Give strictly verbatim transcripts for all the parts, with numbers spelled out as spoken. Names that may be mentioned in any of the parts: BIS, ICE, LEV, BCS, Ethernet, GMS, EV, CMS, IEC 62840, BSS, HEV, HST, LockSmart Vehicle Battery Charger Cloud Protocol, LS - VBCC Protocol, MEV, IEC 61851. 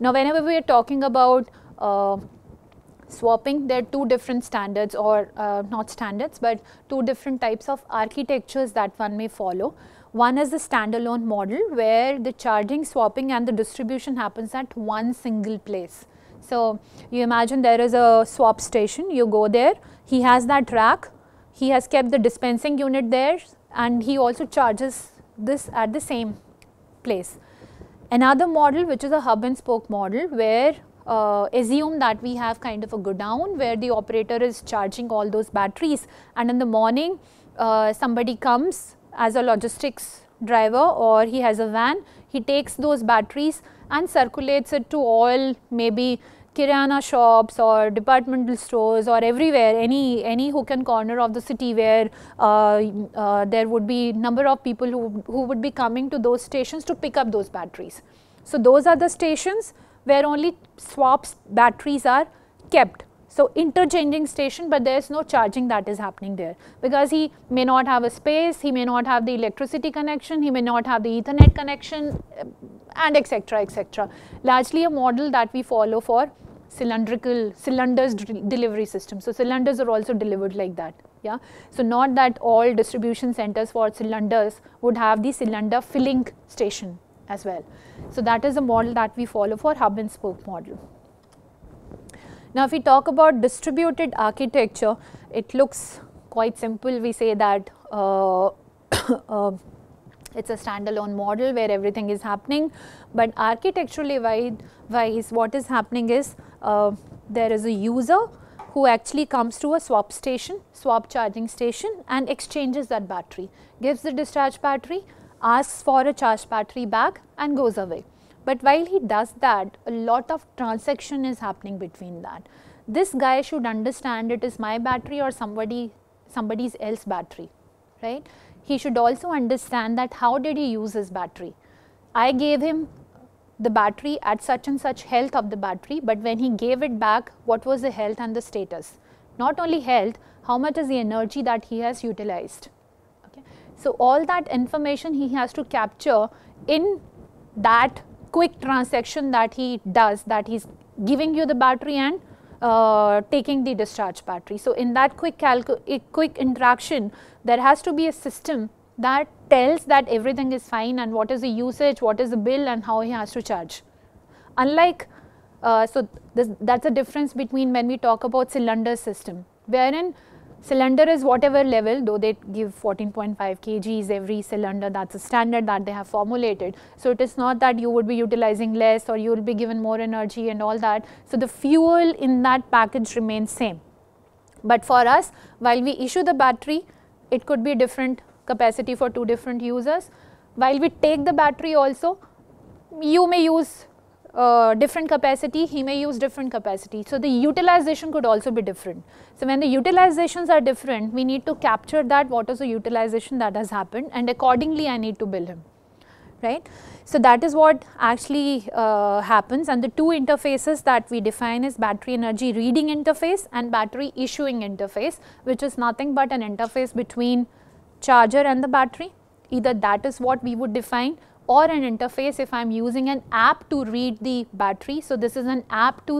Now, whenever we are talking about uh, swapping, there are two different standards, or uh, not standards, but two different types of architectures that one may follow. One is the standalone model, where the charging, swapping and the distribution happens at one single place. So, you imagine there is a swap station, you go there, he has that rack, he has kept the dispensing unit there, and he also charges this at the same place. Another model, which is a hub and spoke model, where uh, assume that we have kind of a godown where the operator is charging all those batteries, and in the morning uh, somebody comes as a logistics driver, or he has a van, he takes those batteries and circulates it to all maybe kirana shops or departmental stores or everywhere, any, any hook and corner of the city where uh, uh, there would be number of people who, who would be coming to those stations to pick up those batteries. So, those are the stations where only swaps batteries are kept. So, interchanging station, but there is no charging that is happening there, because he may not have a space, he may not have the electricity connection, he may not have the Ethernet connection, and et cetera et cetera. Largely a model that we follow for cylindrical cylinders delivery system. So, cylinders are also delivered like that. Yeah. So, not that all distribution centers for cylinders would have the cylinder filling station as well. So, that is the model that we follow for hub and spoke model. Now, if we talk about distributed architecture, it looks quite simple. We say that uh, uh, it is a standalone model where everything is happening, but architecturally wise, what is happening is uh, there is a user who actually comes to a swap station, swap charging station, and exchanges that battery, gives the discharge battery, asks for a charged battery back and goes away. But while he does that, a lot of transaction is happening between that. This guy should understand it is my battery or somebody, somebody's else battery, right? He should also understand that how did he use his battery. I gave him the battery at such and such health of the battery, but when he gave it back, what was the health and the status? Not only health, how much is the energy that he has utilized, okay? So, all that information he has to capture in that quick transaction that he does, that he is giving you the battery and uh, taking the discharge battery. So, in that quick quick interaction, there has to be a system that tells that everything is fine and what is the usage, what is the bill and how he has to charge. Unlike, uh, so this, that is a difference between when we talk about cylinder system, wherein cylinder is whatever level, though they give fourteen point five kilograms every cylinder, that is a standard that they have formulated. So, it is not that you would be utilizing less or you will be given more energy and all that. So, the fuel in that package remains same. But for us, while we issue the battery, it could be different capacity for two different users. While we take the battery also, you may use Uh, different capacity, he may use different capacity. So, the utilization could also be different. So, when the utilizations are different, we need to capture that what is the utilization that has happened, and accordingly I need to bill him, right. So, that is what actually uh, happens, and the two interfaces that we define is battery energy reading interface and battery issuing interface, which is nothing but an interface between charger and the battery. Either that is what we would define, or an interface if I am using an app to read the battery. So, this is an app to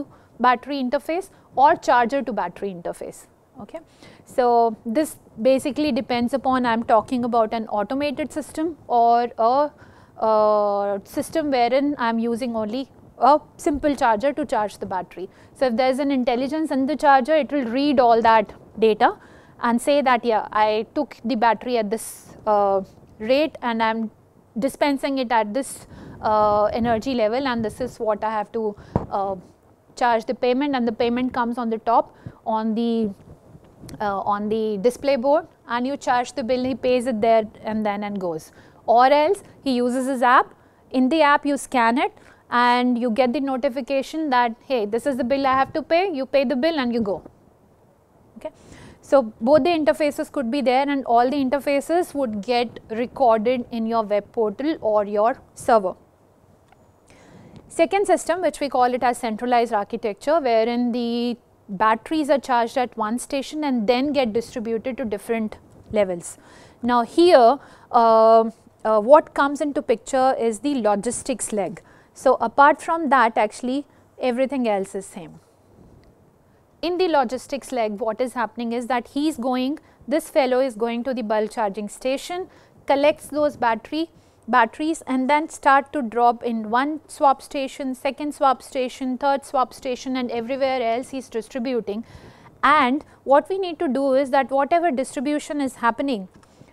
battery interface or charger to battery interface. Okay. So, this basically depends upon I am talking about an automated system or a uh, system wherein I am using only a simple charger to charge the battery. So, if there is an intelligence in the charger, it will read all that data and say that, yeah, I took the battery at this uh, rate and I am dispensing it at this uh, energy level, and this is what I have to uh, charge the payment, and the payment comes on the top on the uh, on the display board, and you charge the bill, he pays it there and then and goes. Or else he uses his app, in the app you scan it and you get the notification that, hey, this is the bill I have to pay, you pay the bill and you go. Okay. So, both the interfaces could be there, and all the interfaces would get recorded in your web portal or your server. Second system, which we call it as centralized architecture, wherein the batteries are charged at one station and then get distributed to different levels. Now, here uh, uh, what comes into picture is the logistics leg. So apart from that, actually everything else is same. In the logistics leg, what is happening is that he is going, this fellow is going to the bulk charging station, collects those battery batteries and then start to drop in one swap station, second swap station, third swap station and everywhere else he is distributing. And what we need to do is that whatever distribution is happening,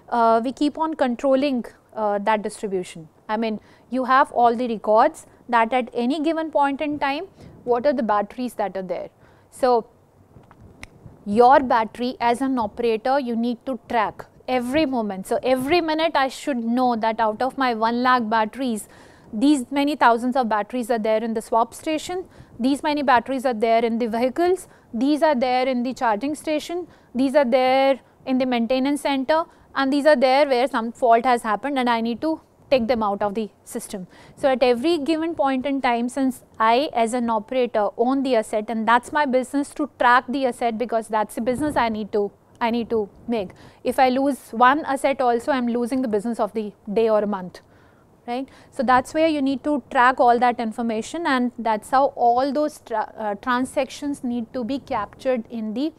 uh, we keep on controlling uh, that distribution. I mean, you have all the records that at any given point in time, what are the batteries that are there. So your battery as an operator, you need to track every moment. So every minute I should know that out of my one lakh batteries, these many thousands of batteries are there in the swap station, these many batteries are there in the vehicles, these are there in the charging station, these are there in the maintenance center and these are there where some fault has happened and I need to take them out of the system. So at every given point in time, since I as an operator own the asset and that's my business to track the asset, because that's the business I need to I need to make. If I lose one asset also, I am losing the business of the day or a month, right. So that's where you need to track all that information and that's how all those tra uh, transactions need to be captured in the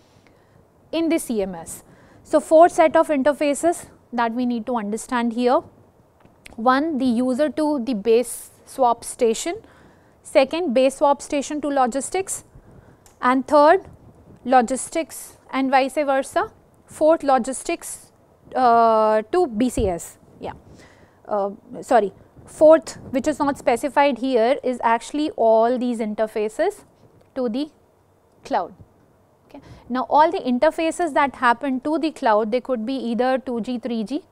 in the C M S. So four set of interfaces that we need to understand here. One, the user to the base swap station, second base swap station to logistics, and third logistics and vice versa, fourth logistics uh, to B C S, yeah, uh, sorry, fourth which is not specified here is actually all these interfaces to the cloud. Okay. Now all the interfaces that happen to the cloud, they could be either two G, three G,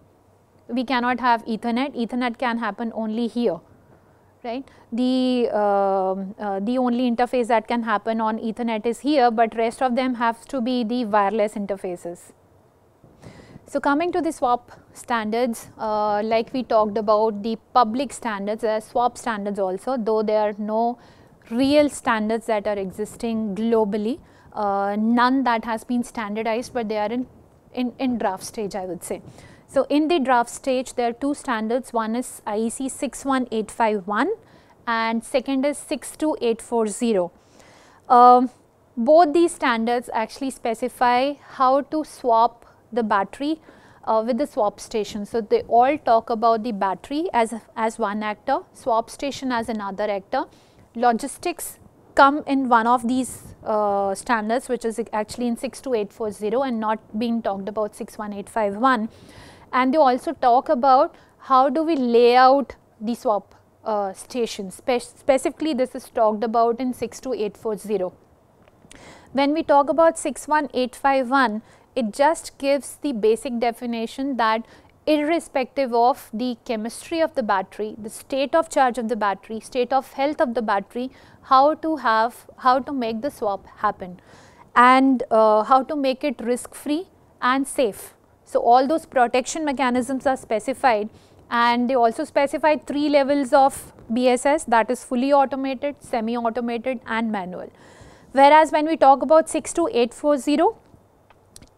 we cannot have Ethernet, Ethernet can happen only here, right. The, uh, uh, the only interface that can happen on Ethernet is here, but rest of them have to be the wireless interfaces. So coming to the swap standards, uh, like we talked about the public standards, there are swap standards also, though there are no real standards that are existing globally, uh, none that has been standardized, but they are in, in, in draft stage, I would say. So in the draft stage, there are two standards, one is I E C six one eight five one and second is six two eight four zero. Um, both these standards actually specify how to swap the battery uh, with the swap station. So they all talk about the battery as, as one actor, swap station as another actor. Logistics come in one of these uh, standards, which is actually in six two eight four zero and not being talked about six one eight five one. And they also talk about how do we lay out the swap uh, stations. Spe specifically this is talked about in six two eight four zero. When we talk about six one eight five one, it just gives the basic definition that irrespective of the chemistry of the battery, the state of charge of the battery, state of health of the battery, how to have, how to make the swap happen and uh, how to make it risk free and safe. So all those protection mechanisms are specified and they also specify three levels of B S S, that is fully automated, semi-automated and manual. Whereas when we talk about six two eight four zero,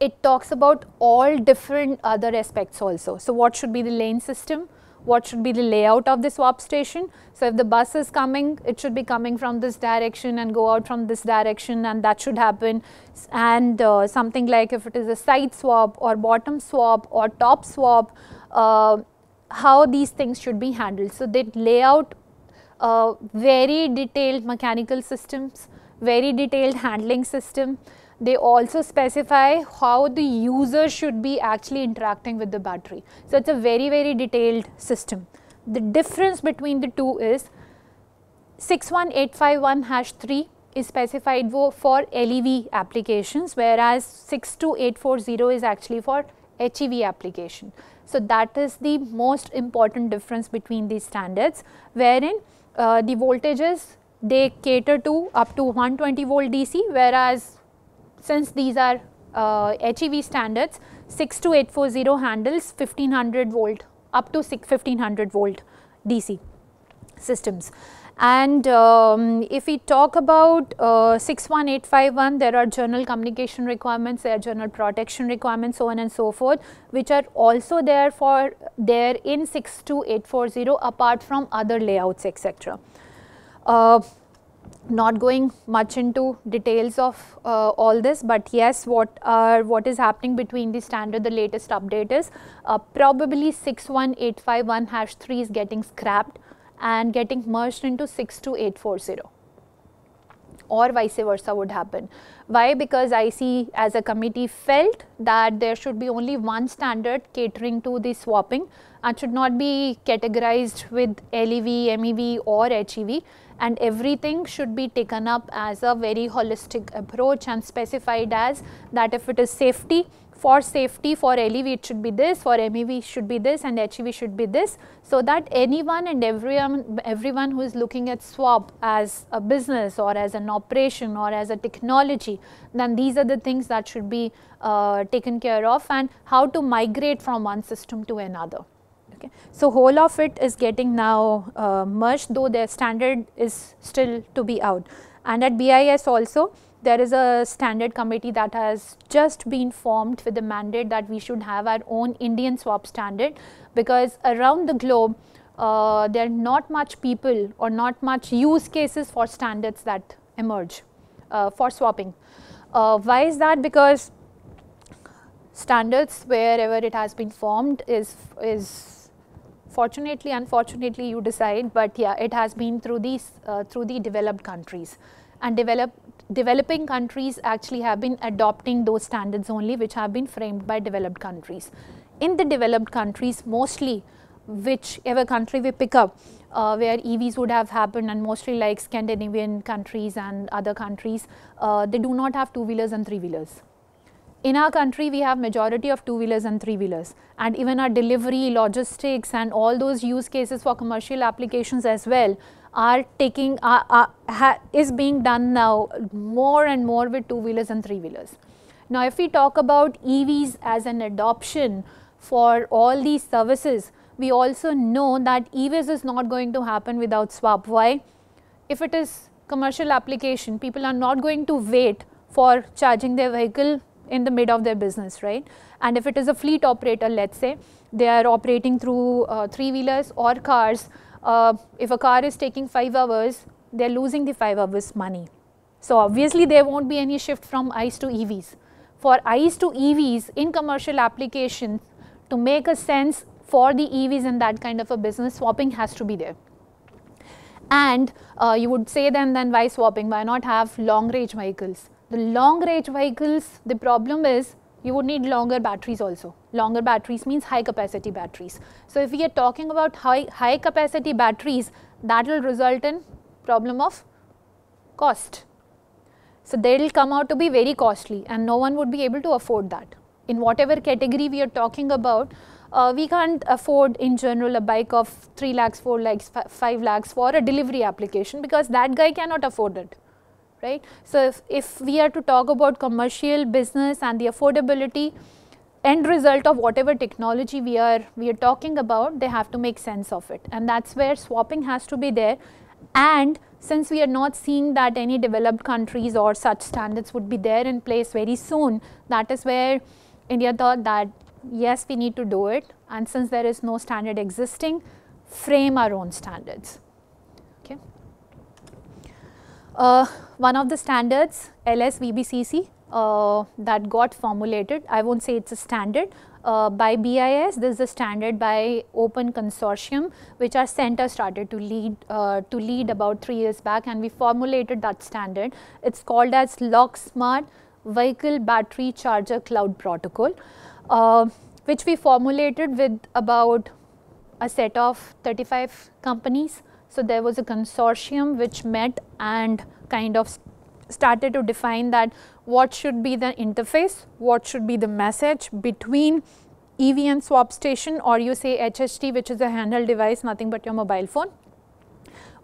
it talks about all different other aspects also. So what should be the lane system, what should be the layout of the swap station. So if the bus is coming, it should be coming from this direction and go out from this direction and that should happen. And uh, something like if it is a side swap or bottom swap or top swap, uh, how these things should be handled. So they lay out uh, very detailed mechanical systems, very detailed handling system. They also specify how the user should be actually interacting with the battery. So it's a very, very detailed system. The difference between the two is six one eight five one dash three is specified for L E V applications, whereas six two eight four zero is actually for H E V application. So that is the most important difference between these standards, wherein uh, the voltages, they cater to up to one twenty volt D C, whereas since these are uh, H E V standards, six two eight four zero handles fifteen hundred volt up to fifteen hundred volt D C systems. And um, if we talk about uh, six one eight five one, there are general communication requirements, there are general protection requirements, so on and so forth, which are also there for there in six two eight four zero apart from other layouts, et cetera. uh, not going much into details of uh, all this, but yes, what are what is happening between the standard, the latest update is uh, probably six one eight five one hash three is getting scrapped and getting merged into six two eight four zero, or vice versa would happen. Why? Because I C as a committee felt that there should be only one standard catering to the swapping and should not be categorized with L E V, M E V or H E V, and everything should be taken up as a very holistic approach and specified as that if it is safety, for safety for L E V it should be this, for M E V should be this, and H E V should be this, so that anyone and everyone, everyone who is looking at swap as a business or as an operation or as a technology, then these are the things that should be uh, taken care of, and how to migrate from one system to another. Okay. So, whole of it is getting now uh, merged, though their standard is still to be out. And at B I S also, there is a standard committee that has just been formed with the mandate that we should have our own Indian swap standard, because around the globe uh, there are not much people or not much use cases for standards that emerge uh, for swapping. Uh, why is that? Because standards wherever it has been formed is, is fortunately, unfortunately you decide, but yeah, it has been through these uh, through the developed countries, and developed developing countries actually have been adopting those standards only which have been framed by developed countries. In the developed countries, mostly whichever country we pick up uh, where E Vs would have happened, and mostly like Scandinavian countries and other countries, uh, they do not have two wheelers and three wheelers. In our country, we have majority of two wheelers and three wheelers, and even our delivery, logistics and all those use cases for commercial applications as well are taking uh, uh, ha, is being done now more and more with two wheelers and three wheelers. Now if we talk about E Vs as an adoption for all these services, we also know that E Vs is not going to happen without swap. Why? If it is commercial application, people are not going to wait for charging their vehicle in the mid of their business, right? And if it is a fleet operator, let us say they are operating through uh, three wheelers or cars, Uh, if a car is taking five hours, they are losing the five hours money. So obviously there won't be any shift from ICE to E Vs. For ICE to E Vs in commercial applications, to make a sense for the E Vs in that kind of a business, swapping has to be there. And uh, you would say then, then why swapping, why not have long range vehicles? The long range vehicles, the problem is you would need longer batteries also. Longer batteries means high capacity batteries. So if we are talking about high, high capacity batteries, that will result in problem of cost. So they will come out to be very costly and no one would be able to afford that. In whatever category we are talking about, uh, we can't afford in general a bike of three lakhs, four lakhs, five lakhs for a delivery application, because that guy cannot afford it. Right. So, if, if we are to talk about commercial business and the affordability, end result of whatever technology we are we are talking about, they have to make sense of it, and that is where swapping has to be there. And since we are not seeing that any developed countries or such standards would be there in place very soon, that is where India thought that yes, we need to do it, and since there is no standard existing, frame our own standards. Okay. Uh, one of the standards, L S V B C C, uh, that got formulated, I won't say it's a standard uh, by B I S. This is a standard by Open Consortium, which our center started to lead uh, to lead about three years back, and we formulated that standard. It's called as LockSmart Vehicle Battery Charger Cloud Protocol, uh, which we formulated with about a set of thirty-five companies. So there was a consortium which met and kind of started to define that what should be the interface, what should be the message between E V and swap station, or you say H S T, which is a handheld device, nothing but your mobile phone.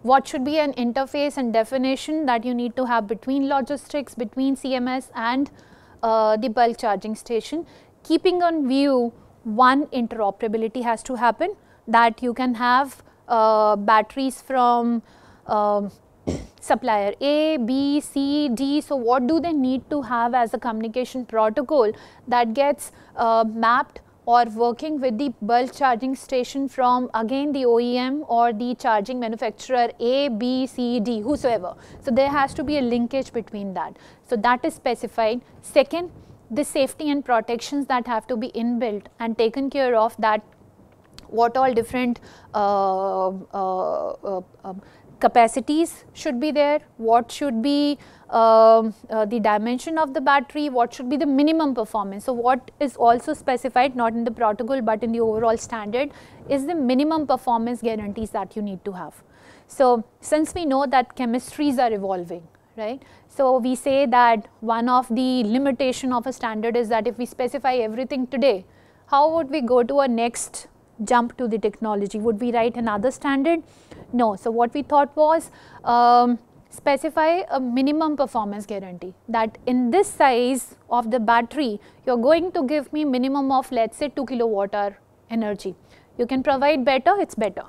What should be an interface and definition that you need to have between logistics, between C M S and uh, the bulk charging station. Keeping on view, one, interoperability has to happen, that you can have Uh, batteries from uh, supplier A, B, C, D. So, what do they need to have as a communication protocol that gets uh, mapped or working with the bulk charging station from again the O E M or the charging manufacturer A, B, C, D, whosoever. So there has to be a linkage between that. So that is specified. Second, the safety and protections that have to be inbuilt and taken care of, that what all different uh, uh, uh, uh, capacities should be there, what should be uh, uh, the dimension of the battery, what should be the minimum performance. So what is also specified, not in the protocol but in the overall standard, is the minimum performance guarantees that you need to have. So since we know that chemistries are evolving, right? So we say that one of the limitation of a standard is that if we specify everything today, how would we go to our next jump to the technology? Would we write another standard? No. So what we thought was um, specify a minimum performance guarantee, that in this size of the battery you are going to give me minimum of, let's say, two kilowatt hour energy. You can provide better, it is better,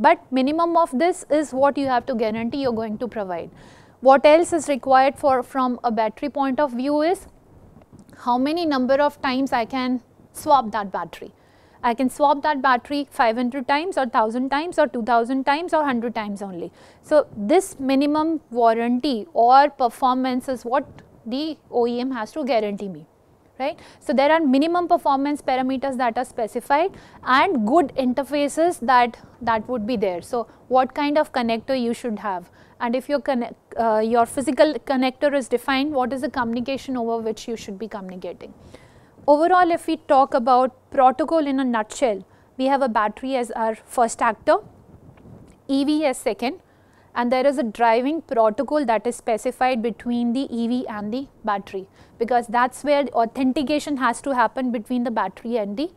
but minimum of this is what you have to guarantee you are going to provide. What else is required for from a battery point of view is how many number of times I can swap that battery. I can swap that battery five hundred times or one thousand times or two thousand times or one hundred times only. So this minimum warranty or performance is what the O E M has to guarantee me, right. So there are minimum performance parameters that are specified and good interfaces that, that would be there. So what kind of connector you should have, and if your, connect, uh, your physical connector is defined, what is the communication over which you should be communicating. Overall, if we talk about protocol in a nutshell, we have a battery as our first actor, E V as second, and there is a driving protocol that is specified between the E V and the battery, because that is where authentication has to happen between the battery and the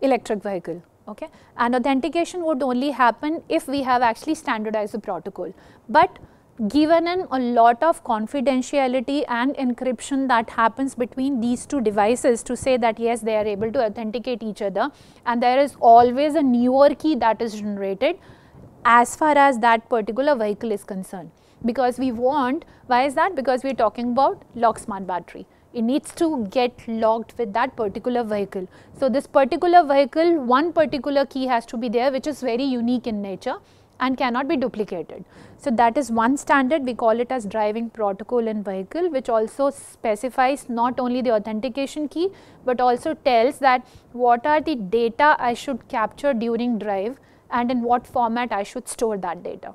electric vehicle. Okay? And authentication would only happen if we have actually standardized the protocol. But given in a lot of confidentiality and encryption that happens between these two devices to say that yes, they are able to authenticate each other, and there is always a newer key that is generated as far as that particular vehicle is concerned. Because we want, why is that? Because we are talking about LockSmart battery. It needs to get locked with that particular vehicle. So this particular vehicle, one particular key has to be there, which is very unique in nature and cannot be duplicated. So that is one standard, we call it as driving protocol in vehicle, which also specifies not only the authentication key but also tells that what are the data I should capture during drive and in what format I should store that data.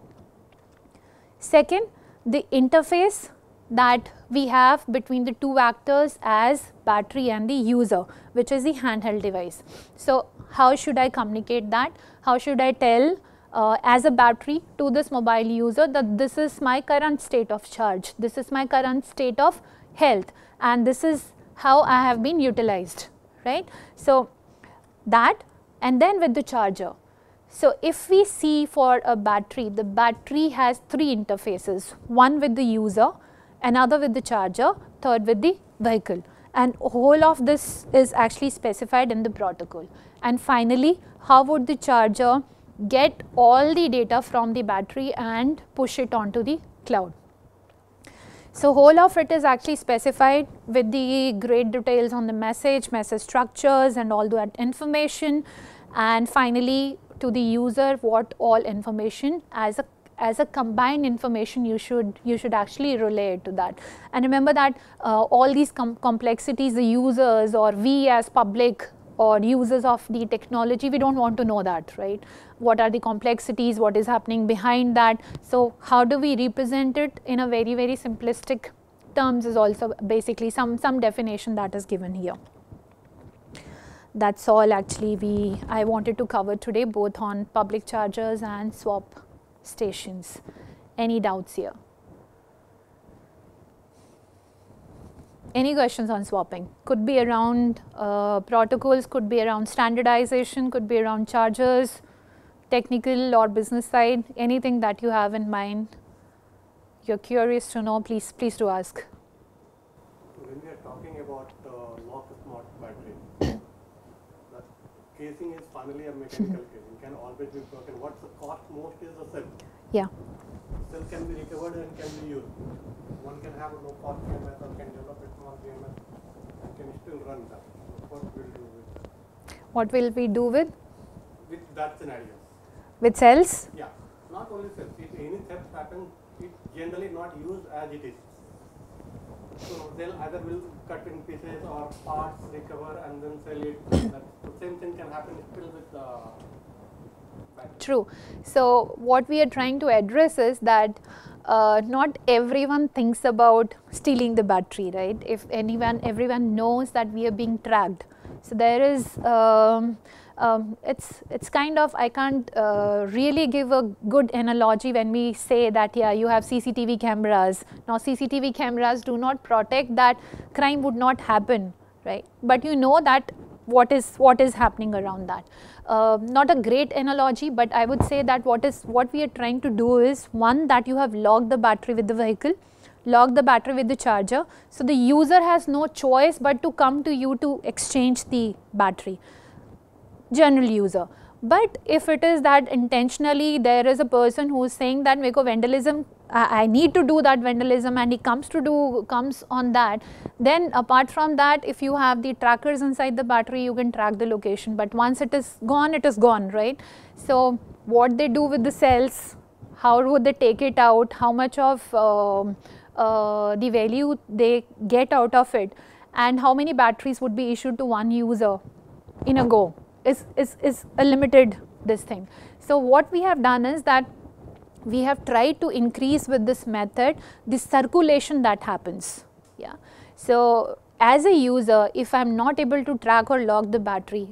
Second, the interface that we have between the two actors as battery and the user, which is the handheld device. So how should I communicate that? How should I tell Uh, as a battery to this mobile user that this is my current state of charge, this is my current state of health, and this is how I have been utilized, right. So that, and then with the charger. So if we see for a battery, the battery has three interfaces, one with the user, another with the charger, third with the vehicle, and whole of this is actually specified in the protocol. And finally, how would the charger get all the data from the battery and push it onto the cloud. So whole of it is actually specified with the great details on the message, message structures and all that information, and finally to the user what all information as a as a combined information you should you should actually relay to that. And remember that uh, all these com complexities, the users or we as public or users of the technology, we do not want to know that, right. What are the complexities, what is happening behind that. So how do we represent it in a very very simplistic terms is also basically some, some definition that is given here. That is all actually we I wanted to cover today, both on public chargers and swap stations. Any doubts here? Any questions on swapping? Could be around uh, protocols, could be around standardization, could be around chargers, technical or business side, anything that you have in mind, you are curious to know, please please do ask. When we are talking about the LockSmart battery, the casing is finally a mechanical casing, can always be broken. What's the cost most is the cell. Yeah. Cell can be recovered and can be used. One can have a low cost G M S or can develop a small G M S and can still run that. So what will you do with that? what will we do with? With that scenario. With cells? Yeah, not only cells, if any theft happens, it generally not used as it is. So they'll either will cut in pieces or parts, recover and then sell it. That same thing can happen still with uh, battery. True. So what we are trying to address is that uh, not everyone thinks about stealing the battery, right? If anyone, everyone knows that we are being tracked. So there is, um, um, it's it's kind of, I can't uh, really give a good analogy when we say that yeah, you have C C T V cameras. Now C C T V cameras do not protect that crime would not happen, right? But you know that what is what is happening around that. Uh, not a great analogy, but I would say that what is what we are trying to do is one, that you have locked the battery with the vehicle, lock the battery with the charger. So the user has no choice but to come to you to exchange the battery, general user. But if it is that intentionally there is a person who is saying that Meko vandalism, I, I need to do that vandalism, and he comes to do, comes on that, then apart from that, if you have the trackers inside the battery, you can track the location, but once it is gone, it is gone, right? So what they do with the cells, how would they take it out, how much of um, Uh, the value they get out of it, and how many batteries would be issued to one user in a go is, is, is a limited this thing. So what we have done is that we have tried to increase with this method the circulation that happens. Yeah. So as a user, if I am not able to track or lock the battery,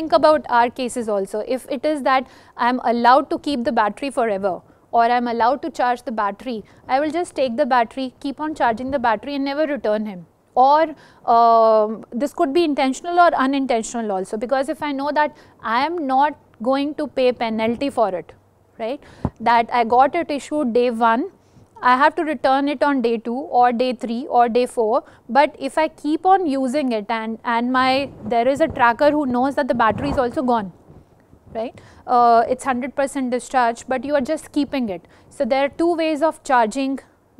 think about our cases also. If it is that I am allowed to keep the battery forever, or I am allowed to charge the battery, I will just take the battery, keep on charging the battery and never return him. Or uh, this could be intentional or unintentional also, because if I know that I am not going to pay penalty for it, right, that I got it issued day one, I have to return it on day two or day three or day four, but if I keep on using it and, and my, there is a tracker who knows that the battery is also gone. Right, uh, it is one hundred percent discharge, but you are just keeping it. So there are two ways of charging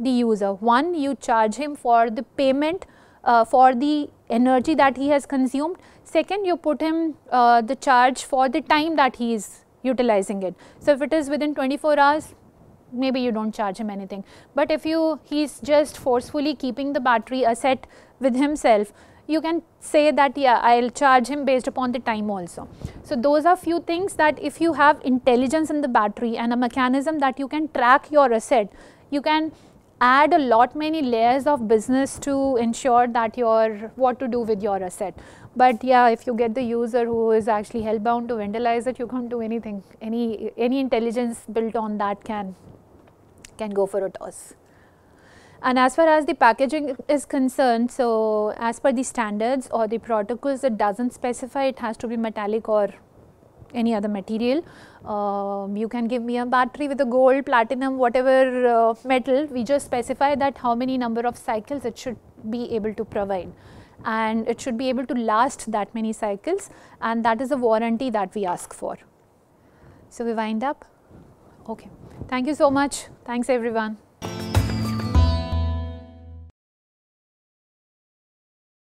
the user. One, you charge him for the payment uh, for the energy that he has consumed. Second, you put him uh, the charge for the time that he is utilizing it. So if it is within twenty-four hours, maybe you do not charge him anything. But if you, he is just forcefully keeping the battery asset with himself, you can say that yeah, I will charge him based upon the time also. So those are few things that if you have intelligence in the battery and a mechanism that you can track your asset, you can add a lot many layers of business to ensure that your, what to do with your asset. But yeah, if you get the user who is actually hellbound to vandalize it, you can't do anything. Any, any intelligence built on that can, can go for a toss. And as far as the packaging is concerned, so as per the standards or the protocols, it does not specify it has to be metallic or any other material. Um, you can give me a battery with a gold, platinum, whatever uh, metal, we just specify that how many number of cycles it should be able to provide, and it should be able to last that many cycles, and that is the warranty that we ask for. So we wind up. Okay. Thank you so much. Thanks everyone.